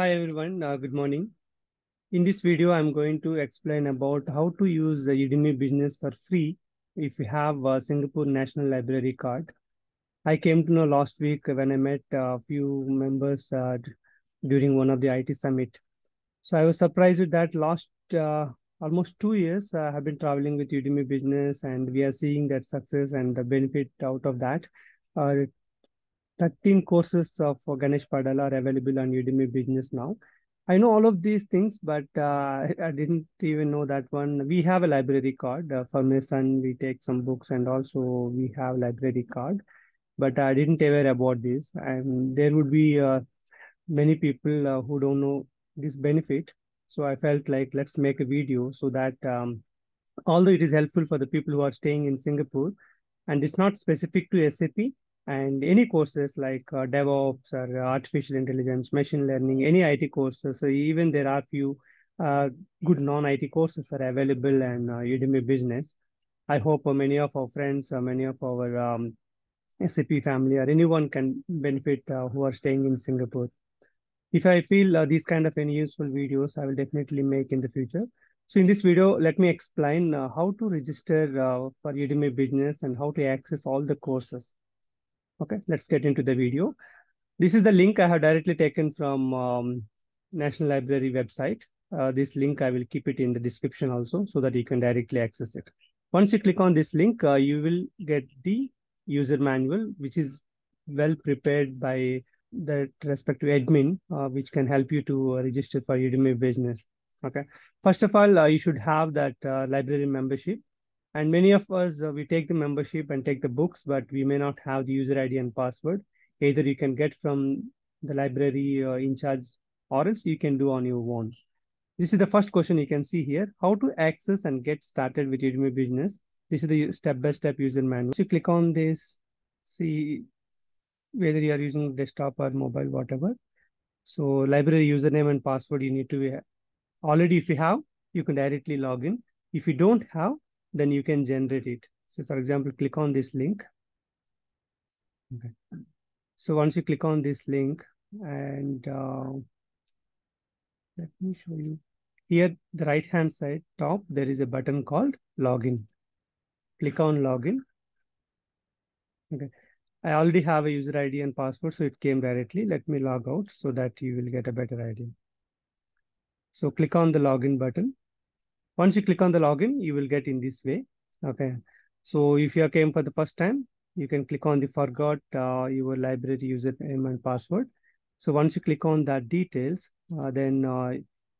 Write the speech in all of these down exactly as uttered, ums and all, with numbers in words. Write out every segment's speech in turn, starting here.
Hi everyone, uh, good morning. In this video, I'm going to explain about how to use the Udemy Business for free if you have a Singapore National Library card. I came to know last week when I met a few members uh, during one of the I T summit. So I was surprised that last uh, almost two years I have been traveling with Udemy Business and we are seeing that success and the benefit out of that. Uh, thirteen courses of Ganesh Padala are available on Udemy Business now. I know all of these things, but uh, I didn't even know that one. We have a library card. Uh, for my son, we take some books and also we have library card, but I didn't aware about this. And there would be uh, many people uh, who don't know this benefit. So I felt like, let's make a video so that um, although it is helpful for the people who are staying in Singapore and it's not specific to S A P, and any courses like uh, DevOps or artificial intelligence, machine learning, any I T courses, so even there are few uh, good non I T courses are available and uh, Udemy Business. I hope uh, many of our friends, uh, many of our um, S A P family or anyone can benefit uh, who are staying in Singapore. If I feel uh, these kind of any useful videos, I will definitely make in the future. So in this video, let me explain uh, how to register uh, for Udemy Business and how to access all the courses. Okay, let's get into the video. This is the link I have directly taken from um, National Library website. Uh, this link, I will keep it in the description also so that you can directly access it. Once you click on this link, uh, you will get the user manual, which is well prepared by the respective admin, uh, which can help you to register for Udemy Business. Okay, first of all, uh, you should have that uh, library membership. And many of us, uh, we take the membership and take the books, but we may not have the user I D and password. Either you can get from the library uh, in charge or else you can do on your own. This is the first question you can see here, how to access and get started with Udemy Business. This is the step-by-step user manual. So you click on this, see whether you are using desktop or mobile, whatever. So library username and password you need to have. Already if you have, you can directly log in. If you don't have, then you can generate it. So for example, click on this link. Okay. So once you click on this link and uh, let me show you here, the right hand side top, there is a button called login. Click on login. Okay. I already have a user I D and password, so it came directly. Let me log out so that you will get a better idea. So click on the login button. Once you click on the login, you will get in this way. Okay. So if you came for the first time, you can click on the forgot uh, your library username and password. So once you click on that details, uh, then uh,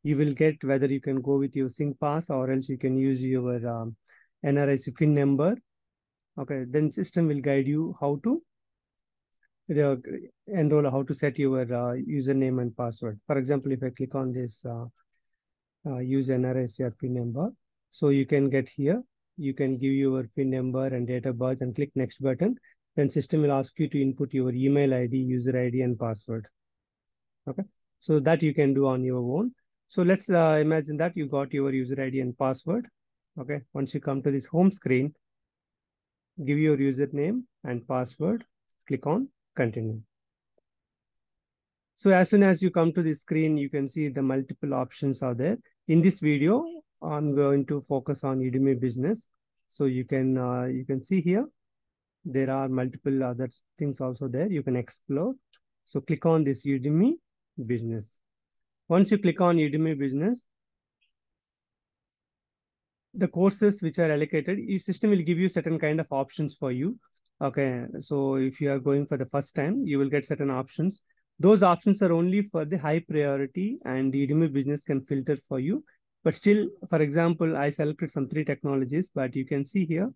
you will get whether you can go with your SingPass or else you can use your um, N R I C F I N number. Okay. Then system will guide you how to uh, enroll, how to set your uh, username and password. For example, if I click on this, uh, Uh, use N R I C or F I N number. So you can get here, you can give your F I N number and date of birth and click next button. Then system will ask you to input your email I D, user I D and password. Okay. So that you can do on your own. So let's uh, imagine that you got your user I D and password. Okay. Once you come to this home screen, give your username and password, click on continue. So as soon as you come to the screen, you can see the multiple options are there. In this video, I'm going to focus on Udemy Business. So you can uh, you can see here, there are multiple other things also there. You can explore. So click on this Udemy Business. Once you click on Udemy Business, the courses which are allocated, your system will give you certain kind of options for you. Okay, so if you are going for the first time, you will get certain options. Those options are only for the high priority and Udemy Business can filter for you. But still, for example, I selected some three technologies, but you can see here,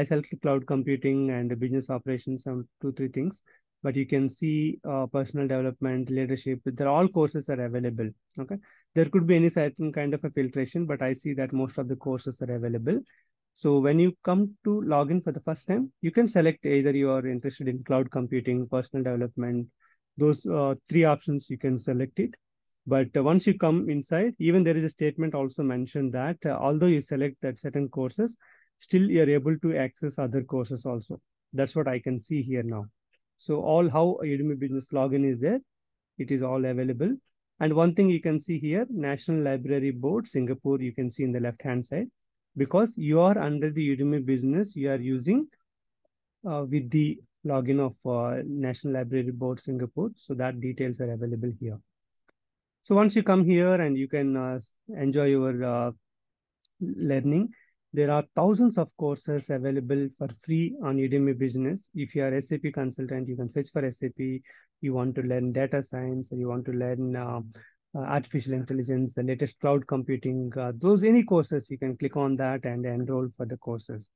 I selected cloud computing and business operations, some two, three things. But you can see uh, personal development, leadership, they're all courses are available. Okay. There could be any certain kind of a filtration, but I see that most of the courses are available. So when you come to login for the first time, you can select either you are interested in cloud computing, personal development, those uh, three options you can select it. But uh, once you come inside, even there is a statement also mentioned that uh, although you select that certain courses, still you're able to access other courses also. That's what I can see here now. So all how Udemy Business login is there, it is all available. And one thing you can see here, National Library Board, Singapore, you can see in the left-hand side, because you are under the Udemy Business, you are using uh, with the login of uh, National Library Board, Singapore. So that details are available here. So once you come here and you can uh, enjoy your uh, learning, there are thousands of courses available for free on Udemy Business. If you are S A P consultant, you can search for S A P. You want to learn data science, or you want to learn uh, uh, artificial intelligence, the latest cloud computing, uh, those any courses, you can click on that and enroll for the courses.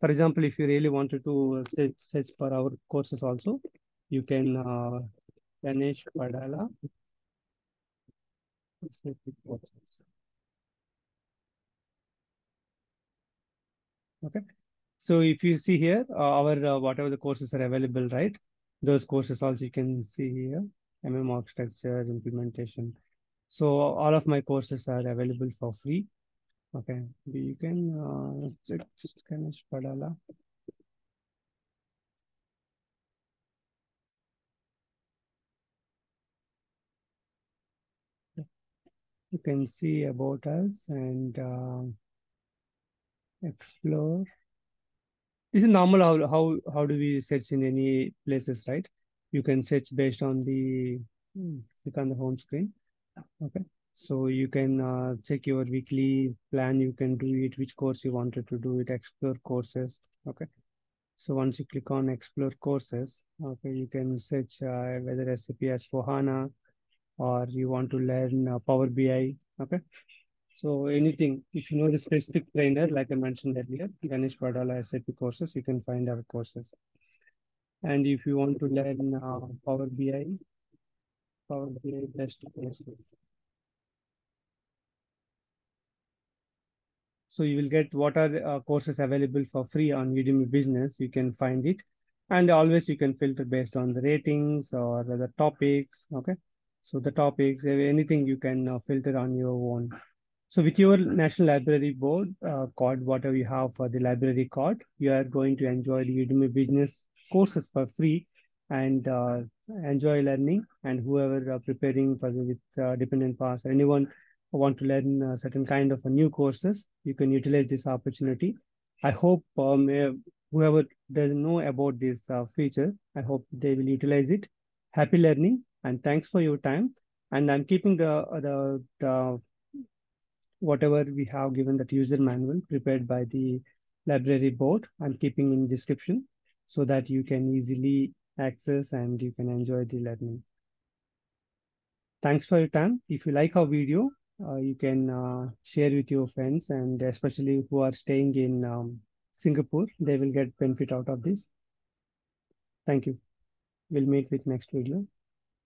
For example, if you really wanted to search, search for our courses also, you can uh, Ganesh Padala S A P courses. Okay, so if you see here, uh, our uh, whatever the courses are available, right? Those courses also you can see here, M M architecture, implementation. So all of my courses are available for free. Okay, you can uh, check just Ganesh Padala. You can see about us and. Uh, Explore. This is normal. How, how how do we search in any places, right? You can search based on the click on the home screen. Okay, so you can uh, check your weekly plan. You can do it which course you wanted to do it. Explore courses. Okay, so once you click on explore courses, okay, you can search uh, whether S A P S four HANA or you want to learn uh, Power B I. Okay. So anything, if you know the specific trainer, like I mentioned earlier, Ganesh Padala S A P courses, you can find our courses. And if you want to learn uh, Power B I, Power B I best courses. So you will get what are the, uh, courses available for free on Udemy Business, you can find it. And always you can filter based on the ratings or the topics, okay? So the topics, anything you can uh, filter on your own. So with your National Library Board uh, card, whatever you have for the library card, you are going to enjoy the Udemy Business courses for free and uh, enjoy learning. And whoever are preparing for the with, uh, dependent pass or anyone who want to learn a certain kind of a new courses, you can utilize this opportunity. I hope um, whoever doesn't know about this uh, feature, I hope they will utilize it. Happy learning and thanks for your time. And I'm keeping the the, the whatever we have given that user manual prepared by the library board, I'm keeping in description so that you can easily access and you can enjoy the learning. Thanks for your time. If you like our video, uh, you can uh, share with your friends and especially who are staying in um, Singapore, they will get benefit out of this. Thank you. We'll meet with next video.